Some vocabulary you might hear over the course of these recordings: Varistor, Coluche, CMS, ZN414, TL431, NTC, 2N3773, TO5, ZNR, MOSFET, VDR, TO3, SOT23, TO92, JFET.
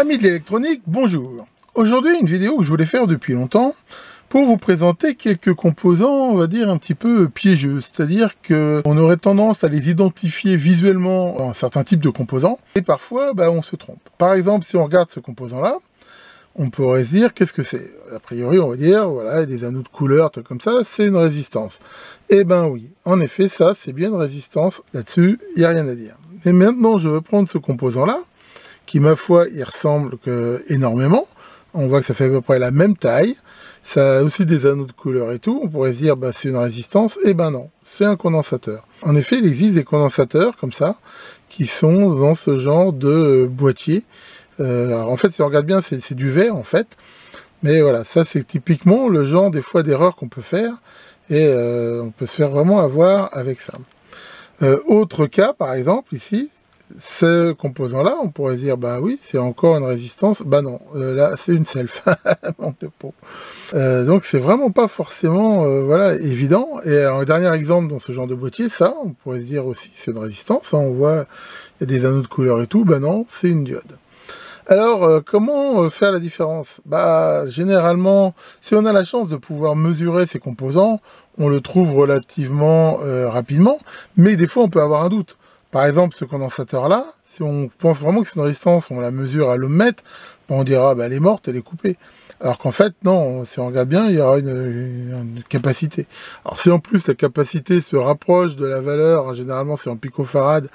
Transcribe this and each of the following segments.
Amis de l'électronique, bonjour. Aujourd'hui, une vidéo que je voulais faire depuis longtemps pour vous présenter quelques composants, on va dire, un petit peu piégeux. C'est-à-dire qu'on aurait tendance à les identifier visuellement, un certain type de composants, et parfois, on se trompe. Par exemple, si on regarde ce composant-là, on pourrait se dire, qu'est-ce que c'est? A priori, on va dire, voilà, des anneaux de couleur, tout comme ça, c'est une résistance. Eh ben oui, en effet, ça, c'est bien une résistance. Là-dessus, il n'y a rien à dire. Et maintenant, je vais prendre ce composant-là, qui, ma foi, il ressemble énormément. On voit que ça fait à peu près la même taille. Ça a aussi des anneaux de couleur et tout. On pourrait se dire, c'est une résistance. Eh ben non, c'est un condensateur. En effet, il existe des condensateurs, comme ça, qui sont dans ce genre de boîtier. En fait, si on regarde bien, c'est du verre, en fait. Mais voilà, ça, c'est typiquement le genre, des fois, d'erreur qu'on peut faire. Et on peut se faire vraiment avoir avec ça. Autre cas, par exemple, ici, ce composant-là, on pourrait se dire, oui, c'est encore une résistance. Non, là, c'est une self. Manque de peau. Donc, c'est vraiment pas forcément voilà, évident. Et un dernier exemple dans ce genre de boîtier, ça, on pourrait se dire aussi, c'est une résistance. Hein, on voit, il y a des anneaux de couleur et tout. Non, c'est une diode. Alors, comment faire la différence? Généralement, si on a la chance de pouvoir mesurer ces composants, on le trouve relativement rapidement, mais des fois, on peut avoir un doute. Par exemple, ce condensateur-là, si on pense vraiment que c'est une résistance, on la mesure à l'ohmmètre, on dira, elle est morte, elle est coupée. Alors qu'en fait, non, si on regarde bien, il y aura une capacité. Alors, si en plus la capacité se rapproche de la valeur, généralement, c'est en picofarad,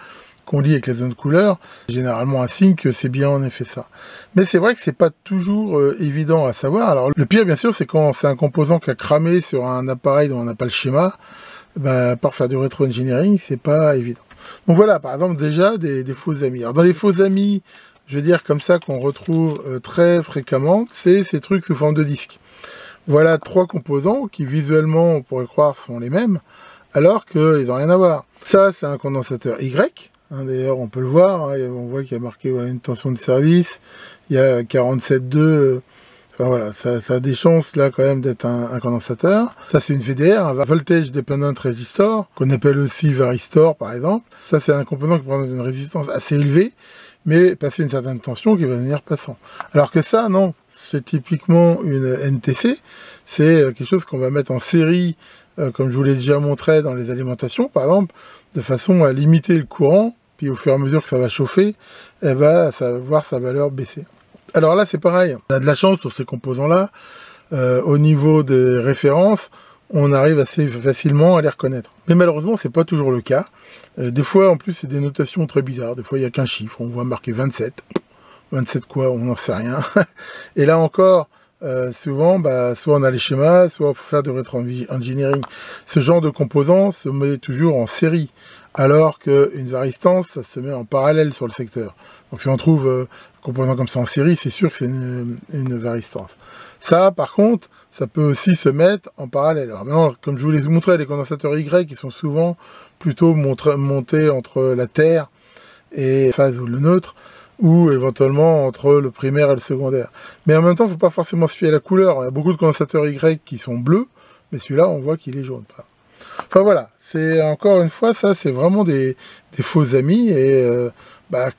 qu'on lit avec les zones de couleur, généralement un signe que c'est bien en effet ça. Mais c'est vrai que c'est pas toujours évident à savoir. Alors le pire bien sûr c'est quand c'est un composant qui a cramé sur un appareil dont on n'a pas le schéma, par faire du rétro-engineering c'est pas évident. Donc voilà par exemple déjà des faux amis. Alors dans les faux amis, je veux dire comme ça qu'on retrouve très fréquemment, c'est ces trucs sous forme de disque. Voilà trois composants qui visuellement on pourrait croire sont les mêmes, alors qu'ils n'ont rien à voir. Ça c'est un condensateur Y. D'ailleurs, on peut le voir, on voit qu'il y a marqué une tension de service, il y a 47,2, enfin voilà, ça a des chances là quand même d'être un condensateur. Ça c'est une VDR, un Voltage Dependent Resistor, qu'on appelle aussi Varistor par exemple. Ça c'est un composant qui présente une résistance assez élevée, mais passer une certaine tension qui va devenir passant. Alors que ça, non, c'est typiquement une NTC, c'est quelque chose qu'on va mettre en série, comme je vous l'ai déjà montré dans les alimentations par exemple, de façon à limiter le courant. Puis au fur et à mesure que ça va chauffer, elle va voir sa valeur baisser. Alors là c'est pareil, on a de la chance sur ces composants-là, au niveau des références, on arrive assez facilement à les reconnaître. Mais malheureusement c'est pas toujours le cas, des fois en plus c'est des notations très bizarres, des fois il n'y a qu'un chiffre, on voit marquer 27, 27 quoi, on n'en sait rien, et là encore, souvent, soit on a les schémas, soit il faut faire du rétro-engineering. Ce genre de composants se met toujours en série, alors qu'une varistance, ça se met en parallèle sur le secteur. Donc si on trouve un composant comme ça en série, c'est sûr que c'est une varistance. Ça, par contre, ça peut aussi se mettre en parallèle. Alors maintenant, comme je vous l'ai montré, les condensateurs Y, qui sont souvent plutôt montés entre la terre et la phase ou le neutre, ou éventuellement entre le primaire et le secondaire. Mais en même temps, il ne faut pas forcément se fier à la couleur. Il y a beaucoup de condensateurs Y qui sont bleus, mais celui-là, on voit qu'il est jaune. Enfin voilà, c'est encore une fois, ça, c'est vraiment des faux amis. Et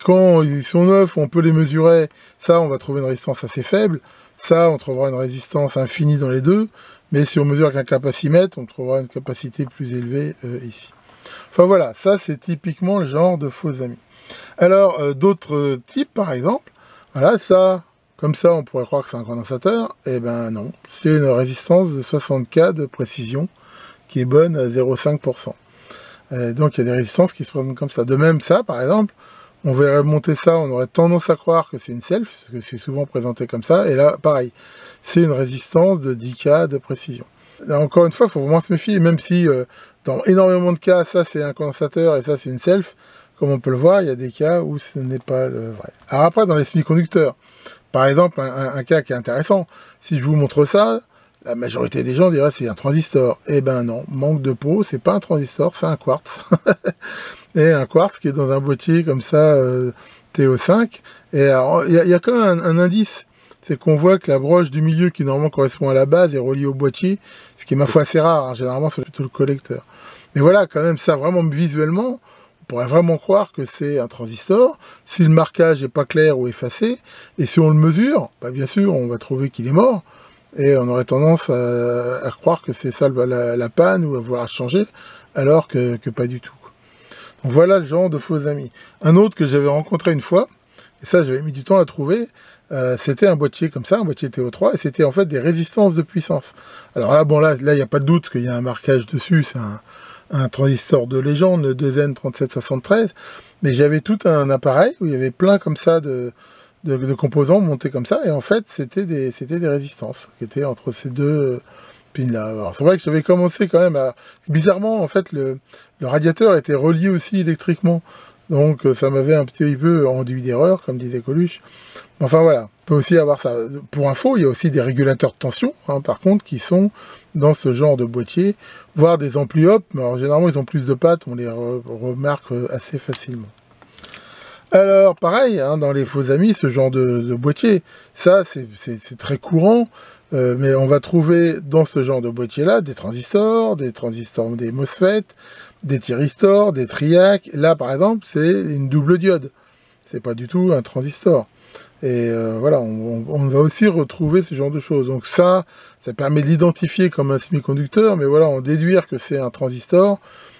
quand ils sont neufs, on peut les mesurer. Ça, on va trouver une résistance assez faible. Ça, on trouvera une résistance infinie dans les deux. Mais si on mesure avec un capacimètre, on trouvera une capacité plus élevée ici. Enfin voilà, ça, c'est typiquement le genre de faux amis. Alors, d'autres types, par exemple, voilà, ça, comme ça, on pourrait croire que c'est un condensateur, et non, c'est une résistance de 60K de précision, qui est bonne à 0,5%. Donc, il y a des résistances qui se présentent comme ça. De même, ça, par exemple, on verrait monter ça, on aurait tendance à croire que c'est une self, parce que c'est souvent présenté comme ça, et là, pareil, c'est une résistance de 10K de précision. Là, encore une fois, il faut vraiment se méfier, même si, dans énormément de cas, ça, c'est un condensateur, et ça, c'est une self. Comme on peut le voir, il y a des cas où ce n'est pas le vrai. Alors après, dans les semi-conducteurs, par exemple, un cas qui est intéressant, si je vous montre ça, la majorité des gens diraient c'est un transistor. Eh ben non, manque de peau, c'est pas un transistor, c'est un quartz. Et un quartz qui est dans un boîtier comme ça, TO5. Et alors, il y a quand même un indice, c'est qu'on voit que la broche du milieu qui normalement correspond à la base est reliée au boîtier, ce qui est ma foi assez rare, hein. Généralement c'est plutôt le collecteur. Mais voilà, quand même ça vraiment visuellement, on pourrait vraiment croire que c'est un transistor. Si le marquage n'est pas clair ou effacé, et si on le mesure, bah bien sûr, on va trouver qu'il est mort, et on aurait tendance à croire que c'est ça la panne, ou à vouloir changer, alors que pas du tout. Donc voilà le genre de faux amis. Un autre que j'avais rencontré une fois, et ça j'avais mis du temps à trouver, c'était un boîtier comme ça, un boîtier TO3, et c'était en fait des résistances de puissance. Alors là, bon, là il n'y a pas de doute qu'il y a un marquage dessus, c'est un transistor de légende, 2N3773, mais j'avais tout un appareil où il y avait plein comme ça de composants montés comme ça, et en fait c'était des résistances qui étaient entre ces deux pins là. Alors c'est vrai que j'avais commencé quand même à... Bizarrement, en fait, le radiateur était relié aussi électriquement, donc ça m'avait un petit peu enduit d'erreur, comme disait Coluche. Enfin voilà, on peut aussi avoir ça. Pour info, il y a aussi des régulateurs de tension, hein, par contre, qui sont dans ce genre de boîtier, voire des amplis hop, mais alors, généralement ils ont plus de pattes, on les remarque assez facilement. Alors pareil, hein, dans les faux amis, ce genre de boîtier, ça c'est très courant, mais on va trouver dans ce genre de boîtier-là des MOSFET, des thyristors, des triacs. Là par exemple, c'est une double diode, c'est pas du tout un transistor. Et voilà, on va aussi retrouver ce genre de choses. Donc ça permet de l'identifier comme un semi-conducteur, mais voilà, en déduire que c'est un transistor,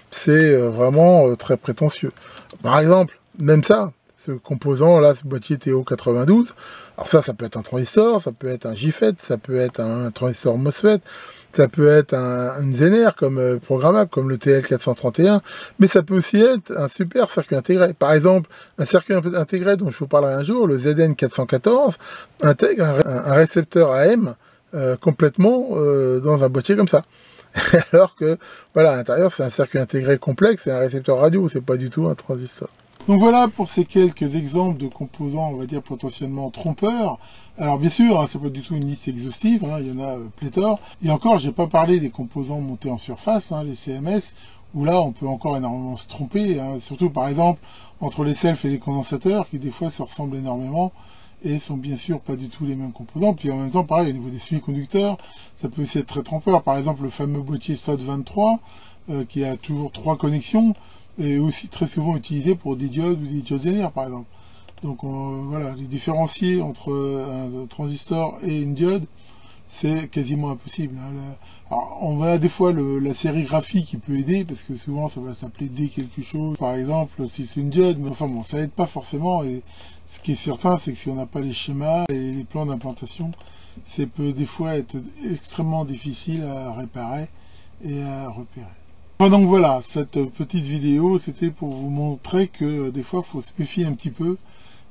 c'est vraiment très prétentieux. Par exemple, même ça, ce composant là, ce boîtier TO92, alors ça peut être un transistor, ça peut être un JFET, ça peut être un transistor MOSFET, ça peut être une ZNR comme programmable, comme le TL431, mais ça peut aussi être un super circuit intégré. Par exemple, un circuit intégré dont je vous parlerai un jour, le ZN414, intègre un récepteur AM complètement dans un boîtier comme ça. Alors que, voilà, à l'intérieur, c'est un circuit intégré complexe et un récepteur radio, c'est pas du tout un transistor. Donc voilà pour ces quelques exemples de composants, on va dire, potentiellement trompeurs. Alors bien sûr, hein, c'est pas du tout une liste exhaustive, hein, il y en a pléthore. Et encore, j'ai pas parlé des composants montés en surface, hein, les CMS, où là on peut encore énormément se tromper, hein, surtout par exemple entre les selfs et les condensateurs, qui des fois se ressemblent énormément et sont bien sûr pas du tout les mêmes composants. Puis en même temps, pareil, au niveau des semi-conducteurs, ça peut aussi être très trompeur. Par exemple, le fameux boîtier SOT23, qui a toujours 3 connexions, et aussi très souvent utilisé pour des diodes ou des diodes ZNR par exemple. Donc voilà, les différencier entre un transistor et une diode, c'est quasiment impossible. Hein. Alors, on a des fois la sérigraphie qui peut aider, parce que souvent ça va s'appeler D quelque chose, par exemple, si c'est une diode, mais enfin bon, ça aide pas forcément, et ce qui est certain, c'est que si on n'a pas les schémas et les plans d'implantation, ça peut des fois être extrêmement difficile à réparer et à repérer. Enfin, donc voilà, cette petite vidéo, c'était pour vous montrer que des fois, il faut se méfier un petit peu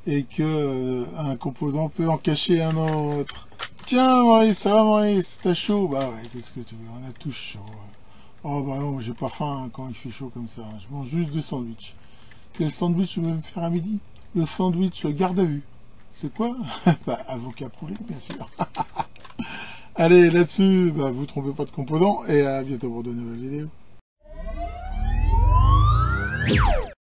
et que un composant peut en cacher un autre. Tiens, Maurice, ça va, Maurice, t'as chaud? Bah ouais, qu'est-ce que tu veux, on a tous chaud. Oh bah non, j'ai pas faim hein, quand il fait chaud comme ça. Je mange juste 2 sandwichs. Quel sandwich je vais me faire à midi? Le sandwich garde à vue. C'est quoi? Bah, avocat poulet, bien sûr. Allez, là-dessus, bah, vous trompez pas de composants et à bientôt pour de nouvelles vidéos. You